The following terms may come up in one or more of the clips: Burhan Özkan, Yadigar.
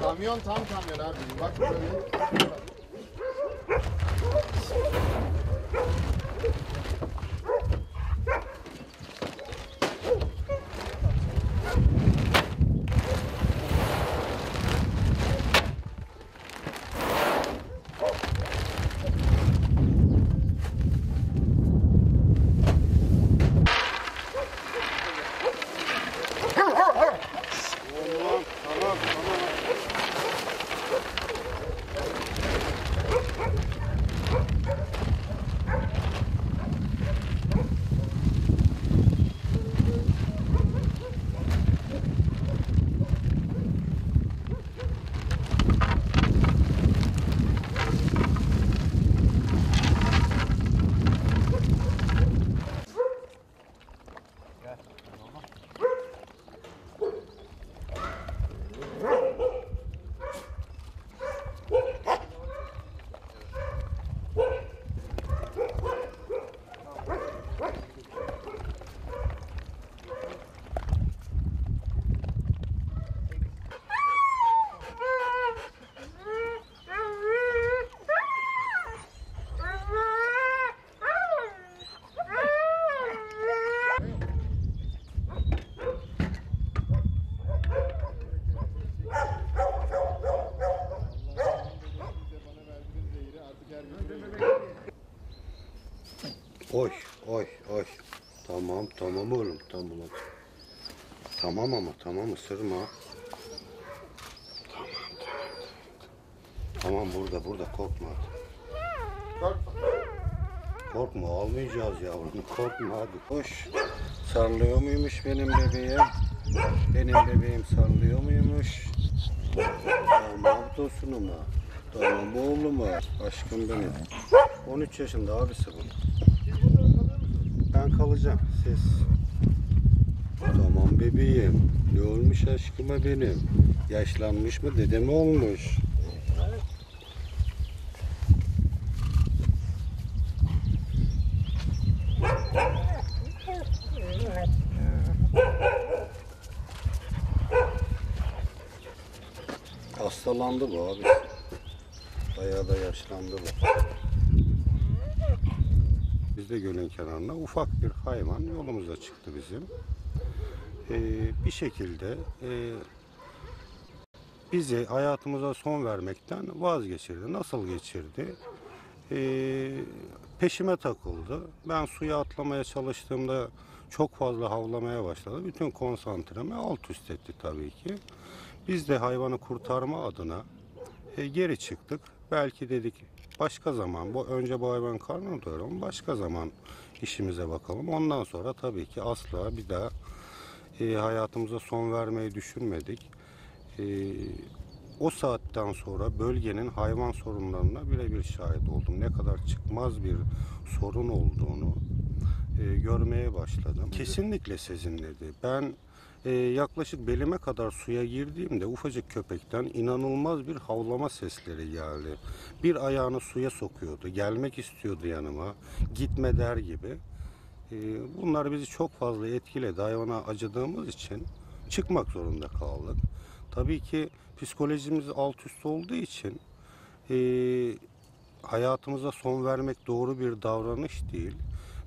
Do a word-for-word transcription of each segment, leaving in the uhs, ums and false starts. Kamyon tam kamyon abi. Bak böyle. Oy, oy, oy. Tamam, tamam oğlum, tamam. Tamam ama, tamam ısırma. Tamam, tamam. Tamam burada, burada korkma. Korkma. Korkma, almayacağız yavrum, korkma hadi. Koş. Sarılıyor muymuş benim bebeğim? Benim bebeğim sarılıyor muymuş? Tamam tosunuma, tamam oğluma, aşkım benim. on üç yaşında abisi bu. Ben kalacağım. Ses. Tamam bebeğim. Ne olmuş aşkıma benim? Yaşlanmış mı? Dede mi olmuş? Hastalandı bu abi. Bayağı da yaşlandı bu. Biz de gölün kenarına ufak bir hayvan yolumuza çıktı bizim. Ee, bir şekilde e, bizi hayatımıza son vermekten vazgeçirdi. Nasıl geçirdi? Ee, peşime takıldı. Ben suya atlamaya çalıştığımda çok fazla havlamaya başladı. Bütün konsantremi alt üst etti tabii ki. Biz de hayvanı kurtarma adına e, geri çıktık. Belki dedik başka zaman, bu önce bu hayvan karnını doyuralım, başka zaman işimize bakalım. Ondan sonra tabii ki asla bir daha e, hayatımıza son vermeyi düşünmedik. E, o saatten sonra bölgenin hayvan sorunlarına birebir şahit oldum. Ne kadar çıkmaz bir sorun olduğunu e, görmeye başladım. Kesinlikle sezinledi. Ben e, yaklaşık belime kadar suya girdiğimde ufacık köpekten inanılmaz bir havlama sesleri geldi. Bir ayağını suya sokuyordu, gelmek istiyordu yanıma, gitme der gibi. E, bunlar bizi çok fazla etkiledi. Hayvana acıdığımız için çıkmak zorunda kaldık. Tabii ki psikolojimiz alt üst olduğu için e, hayatımıza son vermek doğru bir davranış değil.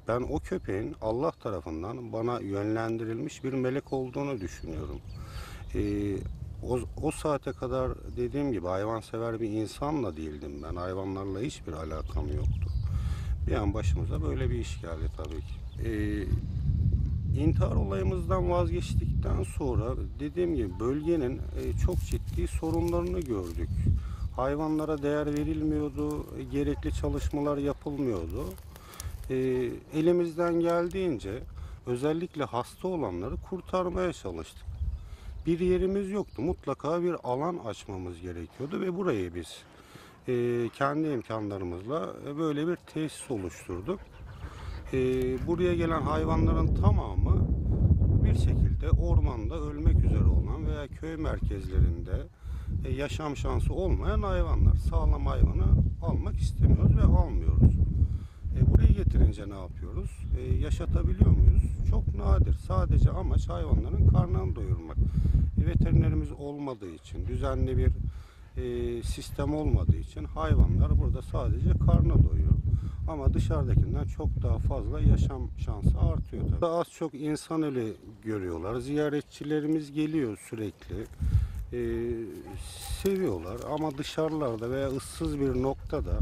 Ben o köpeğin Allah tarafından bana yönlendirilmiş bir melek olduğunu düşünüyorum. Ee, o, o saate kadar dediğim gibi hayvansever bir insanla değildim ben. Hayvanlarla hiçbir alakam yoktu. Bir an başımıza böyle bir iş geldi tabii ki. Ee, İntihar olayımızdan vazgeçtikten sonra dediğim gibi bölgenin çok ciddi sorunlarını gördük. Hayvanlara değer verilmiyordu, gerekli çalışmalar yapılmıyordu. Elimizden geldiğince özellikle hasta olanları kurtarmaya çalıştık. Bir yerimiz yoktu, mutlaka bir alan açmamız gerekiyordu ve burayı biz kendi imkanlarımızla böyle bir tesis oluşturduk. Buraya gelen hayvanların tamamı bir şekilde ormanda ölmek üzere olan veya köy merkezlerinde yaşam şansı olmayan hayvanlar. Sağlam hayvanı almak istemiyoruz ve almıyoruz. Buraya getirince ne yapıyoruz? Yaşatabiliyor muyuz? Çok nadir. Sadece amaç hayvanların karnını doyurmak. Veterinerimiz olmadığı için, düzenli bir sistem olmadığı için hayvanlar burada sadece karnına doyuyor. Ama dışarıdakinden çok daha fazla yaşam şansı artıyor. Daha az çok insan eli görüyorlar. Ziyaretçilerimiz geliyor sürekli. Ee, seviyorlar ama dışarılarda veya ıssız bir noktada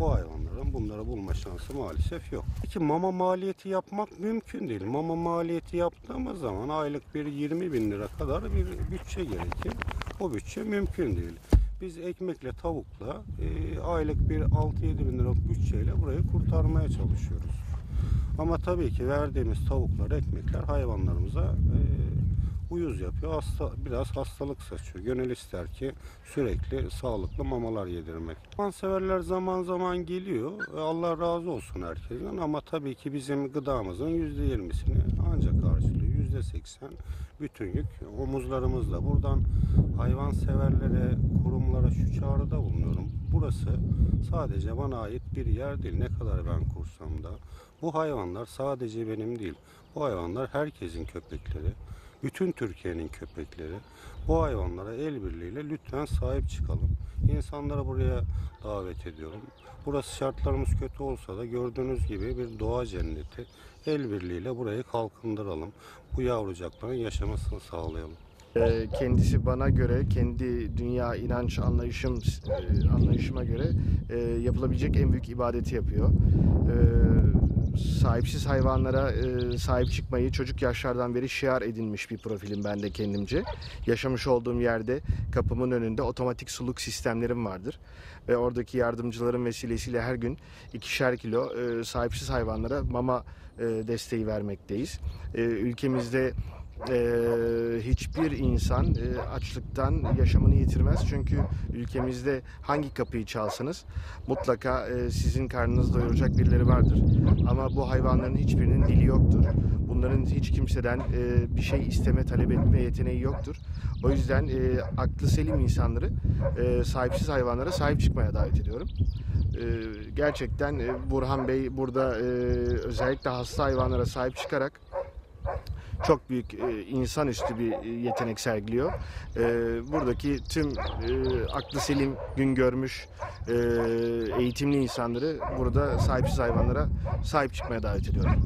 bu hayvanların bunları bulma şansı maalesef yok. Peki mama maliyeti yapmak mümkün değil. Mama maliyeti yaptığımız zaman aylık bir yirmi bin lira kadar bir bütçe gerekir. O bütçe mümkün değil. Biz ekmekle, tavukla e, aylık bir altı yedi bin lira bütçeyle burayı kurtarmaya çalışıyoruz. Ama tabii ki verdiğimiz tavuklar, ekmekler hayvanlarımıza e, uyuz yapıyor. Hasta, biraz hastalık saçıyor. Gönül ister ki sürekli sağlıklı mamalar yedirmek. Hayvanseverler zaman zaman geliyor. Allah razı olsun herkesten ama tabii ki bizim gıdamızın yüzde yirmisini ancak karşılıyor. yüzde seksen bütün yük omuzlarımızda. Buradan hayvanseverlere, kurumlara şu çağrıda bulunuyorum. Burası sadece bana ait bir yer değil. Ne kadar ben kursam da. Bu hayvanlar sadece benim değil. Bu hayvanlar herkesin köpekleri. Bütün Türkiye'nin köpekleri. Bu hayvanlara el birliğiyle lütfen sahip çıkalım. İnsanları buraya davet ediyorum. Burası şartlarımız kötü olsa da gördüğünüz gibi bir doğa cenneti. El birliğiyle burayı kalkındıralım. Bu yavrucakların yaşamasını sağlayalım. Kendisi bana göre, kendi dünya inanç anlayışım anlayışıma göre yapılabilecek en büyük ibadeti yapıyor. Sahipsiz hayvanlara e, sahip çıkmayı çocuk yaşlardan beri şiar edinmiş bir profilim ben de kendimce. Yaşamış olduğum yerde kapımın önünde otomatik suluk sistemlerim vardır. Ve oradaki yardımcıların vesilesiyle her gün ikişer kilo e, sahipsiz hayvanlara mama e, desteği vermekteyiz. E, ülkemizde Ee, hiçbir insan e, açlıktan yaşamını yitirmez. Çünkü ülkemizde hangi kapıyı çalsanız mutlaka e, sizin karnınızı doyuracak birileri vardır. Ama bu hayvanların hiçbirinin dili yoktur. Bunların hiç kimseden e, bir şey isteme, talep etme yeteneği yoktur. O yüzden e, aklı selim insanları e, sahipsiz hayvanlara sahip çıkmaya davet ediyorum. E, gerçekten e, Burhan Bey burada e, özellikle hasta hayvanlara sahip çıkarak çok büyük e, insanüstü bir e, yetenek sergiliyor. E, buradaki tüm e, aklı selim, gün görmüş, e, eğitimli insanları burada sahipsiz hayvanlara sahip çıkmaya davet ediyorum.